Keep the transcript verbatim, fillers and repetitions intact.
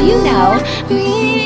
with you now.